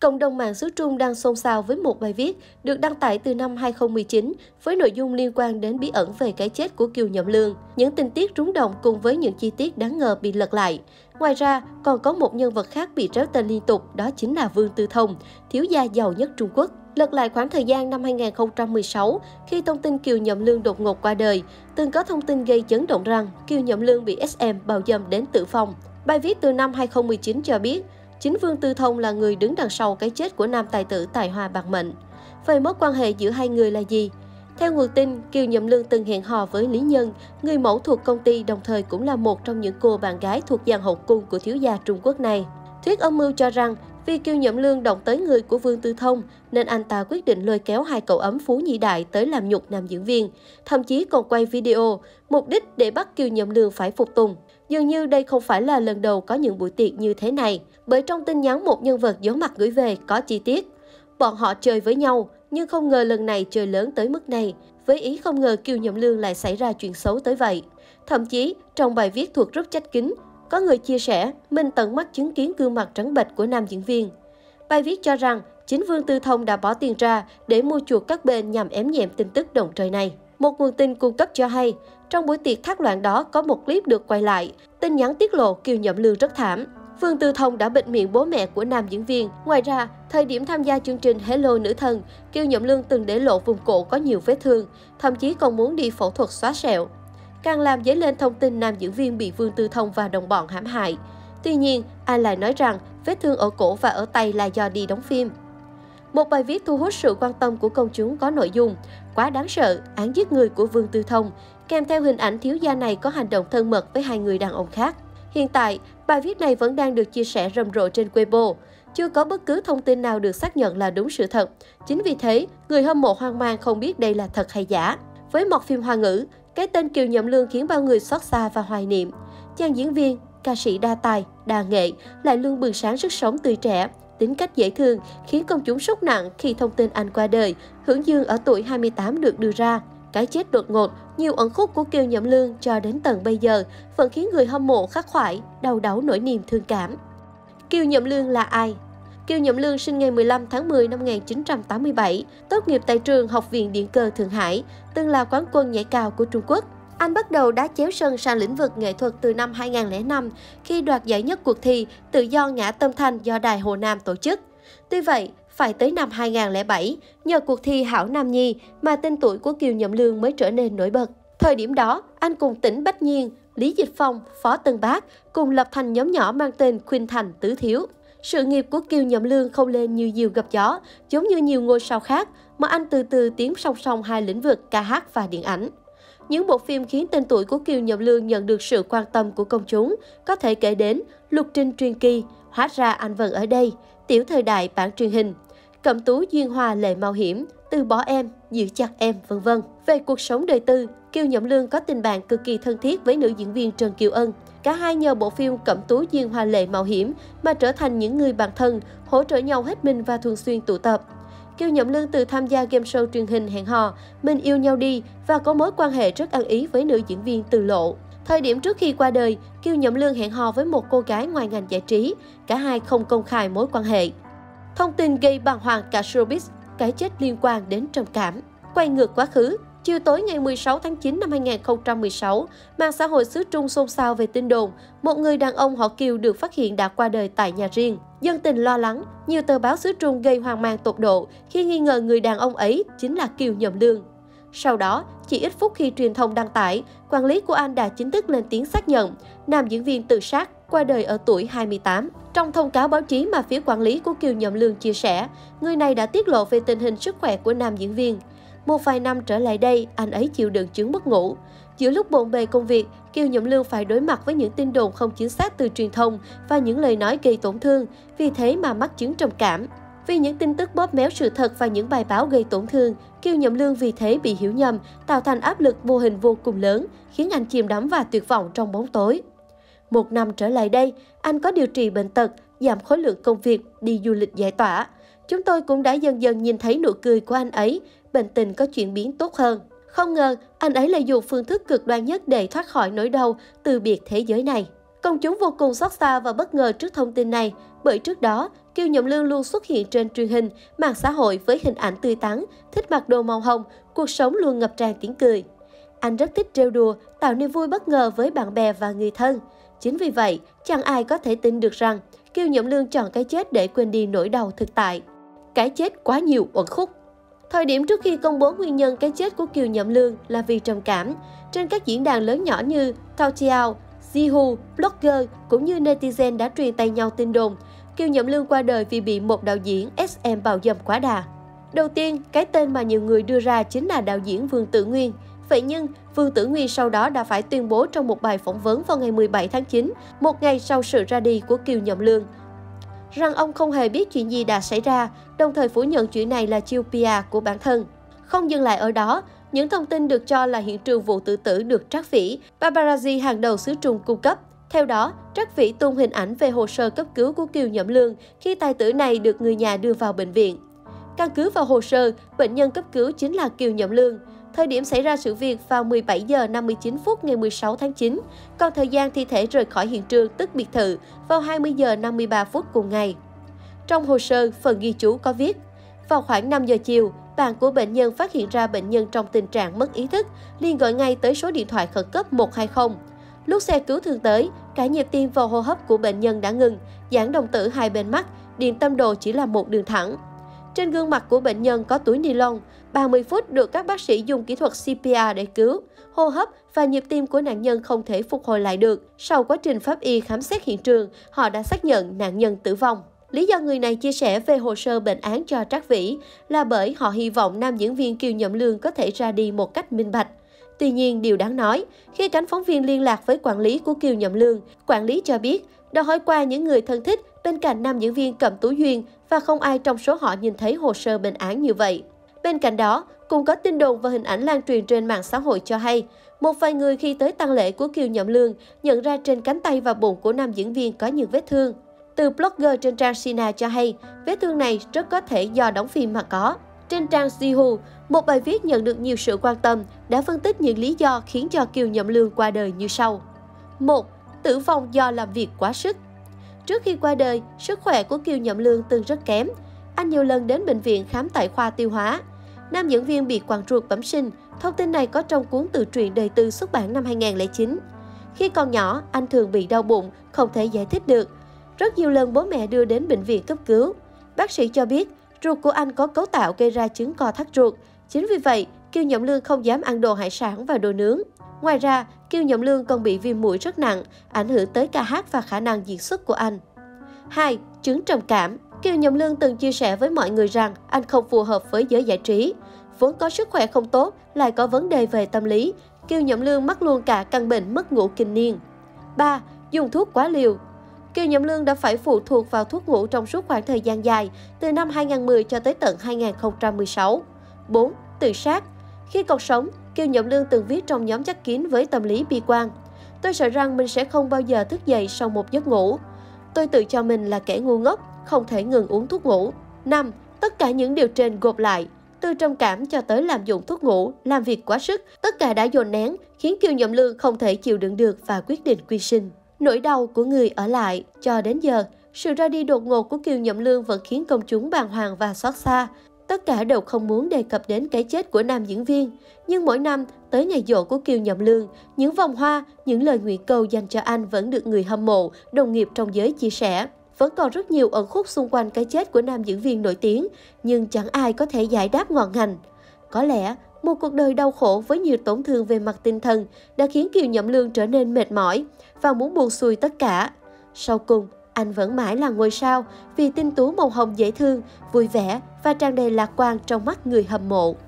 Cộng đồng mạng xứ Trung đang xôn xao với một bài viết được đăng tải từ năm 2019 với nội dung liên quan đến bí ẩn về cái chết của Kiều Nhậm Lương. Những tình tiết rúng động cùng với những chi tiết đáng ngờ bị lật lại. Ngoài ra, còn có một nhân vật khác bị tréo tên liên tục, đó chính là Vương Tư Thông, thiếu gia giàu nhất Trung Quốc. Lật lại khoảng thời gian năm 2016, khi thông tin Kiều Nhậm Lương đột ngột qua đời, từng có thông tin gây chấn động rằng Kiều Nhậm Lương bị SM bạo dâm đến tử vong. Bài viết từ năm 2019 cho biết, chính Vương Tư Thông là người đứng đằng sau cái chết của nam tài tử tài hoa bạc mệnh. Vậy mối quan hệ giữa hai người là gì? Theo nguồn tin, Kiều Nhậm Lương từng hẹn hò với Lý Nhân, người mẫu thuộc công ty đồng thời cũng là một trong những cô bạn gái thuộc dàn hậu cung của thiếu gia Trung Quốc này. Thuyết âm mưu cho rằng, vì Kiều Nhậm Lương động tới người của Vương Tư Thông, nên anh ta quyết định lôi kéo hai cậu ấm Phú Nhị Đại tới làm nhục nam diễn viên, thậm chí còn quay video, mục đích để bắt Kiều Nhậm Lương phải phục tùng. Dường như đây không phải là lần đầu có những buổi tiệc như thế này, bởi trong tin nhắn một nhân vật giấu mặt gửi về có chi tiết. Bọn họ chơi với nhau, nhưng không ngờ lần này chơi lớn tới mức này, với ý không ngờ Kiều Nhậm Lương lại xảy ra chuyện xấu tới vậy. Thậm chí, trong bài viết thuộc group chat kín, có người chia sẻ mình tận mắt chứng kiến gương mặt trắng bệch của nam diễn viên. Bài viết cho rằng chính Vương Tư Thông đã bỏ tiền ra để mua chuộc các bên nhằm ém nhẹm tin tức động trời này. Một nguồn tin cung cấp cho hay, trong buổi tiệc thác loạn đó có một clip được quay lại, tin nhắn tiết lộ Kiều Nhậm Lương rất thảm. Vương Tư Thông đã bịt miệng bố mẹ của nam diễn viên. Ngoài ra, thời điểm tham gia chương trình Hello Nữ thần, Kiều Nhậm Lương từng để lộ vùng cổ có nhiều vết thương, thậm chí còn muốn đi phẫu thuật xóa sẹo. Càng làm dấy lên thông tin nam diễn viên bị Vương Tư Thông và đồng bọn hãm hại. Tuy nhiên, ai lại nói rằng vết thương ở cổ và ở tay là do đi đóng phim. Một bài viết thu hút sự quan tâm của công chúng có nội dung quá đáng sợ, án giết người của Vương Tư Thông, kèm theo hình ảnh thiếu gia này có hành động thân mật với hai người đàn ông khác. Hiện tại, bài viết này vẫn đang được chia sẻ rầm rộ trên Weibo. Chưa có bất cứ thông tin nào được xác nhận là đúng sự thật. Chính vì thế, người hâm mộ hoang mang không biết đây là thật hay giả. Với mọt phim Hoa ngữ, cái tên Kiều Nhậm Lương khiến bao người xót xa và hoài niệm. Chàng diễn viên, ca sĩ đa tài, đa nghệ, lại luôn bừng sáng sức sống tươi trẻ, tính cách dễ thương, khiến công chúng sốc nặng khi thông tin anh qua đời, hưởng dương ở tuổi 28 được đưa ra. Cái chết đột ngột, nhiều ẩn khúc của Kiều Nhậm Lương cho đến tận bây giờ vẫn khiến người hâm mộ khắc khoải, đau đáu nỗi niềm thương cảm. Kiều Nhậm Lương là ai? Kiều Nhậm Lương sinh ngày 15 tháng 10 năm 1987, tốt nghiệp tại trường Học viện Điện cơ Thượng Hải, từng là quán quân nhảy cao của Trung Quốc. Anh bắt đầu đá chéo sân sang lĩnh vực nghệ thuật từ năm 2005 khi đoạt giải nhất cuộc thi Tự do Ngã Tâm Thành do Đài Hồ Nam tổ chức. Tuy vậy, phải tới năm 2007, nhờ cuộc thi Hảo Nam Nhi mà tên tuổi của Kiều Nhậm Lương mới trở nên nổi bật. Thời điểm đó, anh cùng Tỉnh Bách Nhiên, Lý Dịch Phong, Phó Tân Bác cùng lập thành nhóm nhỏ mang tên Khuyên Thành Tứ Thiếu. Sự nghiệp của Kiều Nhậm Lương không lên như diều gặp gió, giống như nhiều ngôi sao khác, mà anh từ từ tiến song song hai lĩnh vực ca hát và điện ảnh. Những bộ phim khiến tên tuổi của Kiều Nhậm Lương nhận được sự quan tâm của công chúng có thể kể đến Lục Trinh Truyền Kỳ, Hóa Ra Anh Vẫn Ở Đây, Tiểu Thời Đại Bản Truyền Hình, Cẩm Tú Duyên Hoa Lệ Mao Hiểm, Từ Bỏ Em, Giữ Chặt Em, v.v. Về cuộc sống đời tư, Kiều Nhậm Lương có tình bạn cực kỳ thân thiết với nữ diễn viên Trần Kiều Ân. Cả hai nhờ bộ phim Cẩm Tú Duyên Hoa Lệ Mạo Hiểm mà trở thành những người bạn thân, hỗ trợ nhau hết mình và thường xuyên tụ tập. Kiều Nhậm Lương từ tham gia game show truyền hình Hẹn Hò, Mình Yêu Nhau Đi và có mối quan hệ rất ăn ý với nữ diễn viên Từ Lộ. Thời điểm trước khi qua đời, Kiều Nhậm Lương hẹn hò với một cô gái ngoài ngành giải trí, cả hai không công khai mối quan hệ. Thông tin gây bàng hoàng cả showbiz, cái chết liên quan đến trầm cảm. Quay ngược quá khứ, chiều tối ngày 16 tháng 9 năm 2016, mạng xã hội xứ Trung xôn xao về tin đồn, một người đàn ông họ Kiều được phát hiện đã qua đời tại nhà riêng. Dân tình lo lắng, nhiều tờ báo xứ Trung gây hoang mang tột độ khi nghi ngờ người đàn ông ấy chính là Kiều Nhậm Lương. Sau đó, chỉ ít phút khi truyền thông đăng tải, quản lý của anh đã chính thức lên tiếng xác nhận, nam diễn viên tự sát, qua đời ở tuổi 28. Trong thông cáo báo chí mà phía quản lý của Kiều Nhậm Lương chia sẻ, người này đã tiết lộ về tình hình sức khỏe của nam diễn viên. Một vài năm trở lại đây, anh ấy chịu đựng chứng mất ngủ. Giữa lúc bộn bề công việc, Kiều Nhậm Lương phải đối mặt với những tin đồn không chính xác từ truyền thông và những lời nói gây tổn thương, vì thế mà mắc chứng trầm cảm. Vì những tin tức bóp méo sự thật và những bài báo gây tổn thương, Kiều Nhậm Lương vì thế bị hiểu nhầm, tạo thành áp lực vô hình vô cùng lớn, khiến anh chìm đắm và tuyệt vọng trong bóng tối. Một năm trở lại đây, anh có điều trị bệnh tật, giảm khối lượng công việc, đi du lịch giải tỏa. Chúng tôi cũng đã dần dần nhìn thấy nụ cười của anh ấy, bệnh tình có chuyển biến tốt hơn. Không ngờ, anh ấy lại dùng phương thức cực đoan nhất để thoát khỏi nỗi đau từ biệt thế giới này. Công chúng vô cùng xót xa và bất ngờ trước thông tin này, bởi trước đó, Kiều Nhậm Lương luôn xuất hiện trên truyền hình, mạng xã hội với hình ảnh tươi tắn, thích mặc đồ màu hồng, cuộc sống luôn ngập tràn tiếng cười. Anh rất thích trêu đùa, tạo niềm vui bất ngờ với bạn bè và người thân. Chính vì vậy, chẳng ai có thể tin được rằng Kiều Nhậm Lương chọn cái chết để quên đi nỗi đau thực tại. Cái chết quá nhiều uẩn khúc. Thời điểm trước khi công bố nguyên nhân cái chết của Kiều Nhậm Lương là vì trầm cảm, trên các diễn đàn lớn nhỏ như Taotiao, Zhihu, Blogger cũng như netizen đã truyền tay nhau tin đồn Kiều Nhậm Lương qua đời vì bị một đạo diễn SM bạo dâm quá đà. Đầu tiên, cái tên mà nhiều người đưa ra chính là đạo diễn Vương Tử Nguyên. Vậy nhưng, Vương Tử Nguyên sau đó đã phải tuyên bố trong một bài phỏng vấn vào ngày 17 tháng 9, một ngày sau sự ra đi của Kiều Nhậm Lương, rằng ông không hề biết chuyện gì đã xảy ra, đồng thời phủ nhận chuyện này là chiêu PR của bản thân. Không dừng lại ở đó, những thông tin được cho là hiện trường vụ tự tử được Trác Vĩ, Barbarazi hàng đầu xứ Trung cung cấp. Theo đó, Trác Vĩ tung hình ảnh về hồ sơ cấp cứu của Kiều Nhậm Lương khi tài tử này được người nhà đưa vào bệnh viện. Căn cứ vào hồ sơ, bệnh nhân cấp cứu chính là Kiều Nhậm Lương. Thời điểm xảy ra sự việc vào 17 giờ 59 phút ngày 16 tháng 9, còn thời gian thi thể rời khỏi hiện trường tức biệt thự vào 20 giờ 53 phút cùng ngày. Trong hồ sơ, phần ghi chú có viết, vào khoảng 5 giờ chiều, bạn của bệnh nhân phát hiện ra bệnh nhân trong tình trạng mất ý thức, liền gọi ngay tới số điện thoại khẩn cấp 120. Lúc xe cứu thương tới, cả nhịp tim và hô hấp của bệnh nhân đã ngừng, giãn đồng tử hai bên mắt, điện tâm đồ chỉ là một đường thẳng. Trên gương mặt của bệnh nhân có túi ni lông, 30 phút được các bác sĩ dùng kỹ thuật CPR để cứu. Hô hấp và nhịp tim của nạn nhân không thể phục hồi lại được. Sau quá trình pháp y khám xét hiện trường, họ đã xác nhận nạn nhân tử vong. Lý do người này chia sẻ về hồ sơ bệnh án cho Trác Vĩ là bởi họ hy vọng nam diễn viên Kiều Nhậm Lương có thể ra đi một cách minh bạch. Tuy nhiên, điều đáng nói, khi cánh phóng viên liên lạc với quản lý của Kiều Nhậm Lương, quản lý cho biết đã hỏi qua những người thân thích bên cạnh nam diễn viên Cẩm Tú Duyên và không ai trong số họ nhìn thấy hồ sơ bệnh án như vậy. Bên cạnh đó, cũng có tin đồn và hình ảnh lan truyền trên mạng xã hội cho hay, một vài người khi tới tang lễ của Kiều Nhậm Lương nhận ra trên cánh tay và bụng của nam diễn viên có những vết thương. Từ blogger trên trang Sina cho hay, vết thương này rất có thể do đóng phim mà có. Trên trang Zhihu, một bài viết nhận được nhiều sự quan tâm đã phân tích những lý do khiến cho Kiều Nhậm Lương qua đời như sau. 1. Tử vong do làm việc quá sức. Trước khi qua đời, sức khỏe của Kiều Nhậm Lương từng rất kém. Anh nhiều lần đến bệnh viện khám tại khoa tiêu hóa. Nam diễn viên bị quàng ruột bẩm sinh, thông tin này có trong cuốn tự truyện đời tư xuất bản năm 2009. Khi còn nhỏ, anh thường bị đau bụng, không thể giải thích được. Rất nhiều lần bố mẹ đưa đến bệnh viện cấp cứu. Bác sĩ cho biết, ruột của anh có cấu tạo gây ra chứng co thắt ruột. Chính vì vậy, Kiều Nhậm Lương không dám ăn đồ hải sản và đồ nướng. Ngoài ra, Kiều Nhậm Lương còn bị viêm mũi rất nặng, ảnh hưởng tới ca hát và khả năng diễn xuất của anh. 2. Chứng trầm cảm. Kiều Nhậm Lương từng chia sẻ với mọi người rằng anh không phù hợp với giới giải trí. Vốn có sức khỏe không tốt, lại có vấn đề về tâm lý. Kiều Nhậm Lương mắc luôn cả căn bệnh mất ngủ kinh niên. 3. Dùng thuốc quá liều. Kiều Nhậm Lương đã phải phụ thuộc vào thuốc ngủ trong suốt khoảng thời gian dài, từ năm 2010 cho tới tận 2016. 4. Tự sát. Khi còn sống, Kiều Nhậm Lương từng viết trong nhóm chat kín với tâm lý bi quan. Tôi sợ rằng mình sẽ không bao giờ thức dậy sau một giấc ngủ. Tôi tự cho mình là kẻ ngu ngốc, không thể ngừng uống thuốc ngủ. 5. Tất cả những điều trên gộp lại, từ trầm cảm cho tới lạm dụng thuốc ngủ, làm việc quá sức, tất cả đã dồn nén, khiến Kiều Nhậm Lương không thể chịu đựng được và quyết định quy sinh. Nỗi đau của người ở lại. Cho đến giờ, sự ra đi đột ngột của Kiều Nhậm Lương vẫn khiến công chúng bàng hoàng và xót xa. Tất cả đều không muốn đề cập đến cái chết của nam diễn viên. Nhưng mỗi năm, tới ngày giỗ của Kiều Nhậm Lương, những vòng hoa, những lời nguyện cầu dành cho anh vẫn được người hâm mộ, đồng nghiệp trong giới chia sẻ. Vẫn còn rất nhiều ẩn khúc xung quanh cái chết của nam diễn viên nổi tiếng, nhưng chẳng ai có thể giải đáp ngọn ngành. Có lẽ, một cuộc đời đau khổ với nhiều tổn thương về mặt tinh thần đã khiến Kiều Nhậm Lương trở nên mệt mỏi và muốn buông xuôi tất cả. Sau cùng, anh vẫn mãi là ngôi sao vì tinh tú màu hồng dễ thương, vui vẻ và tràn đầy lạc quan trong mắt người hâm mộ.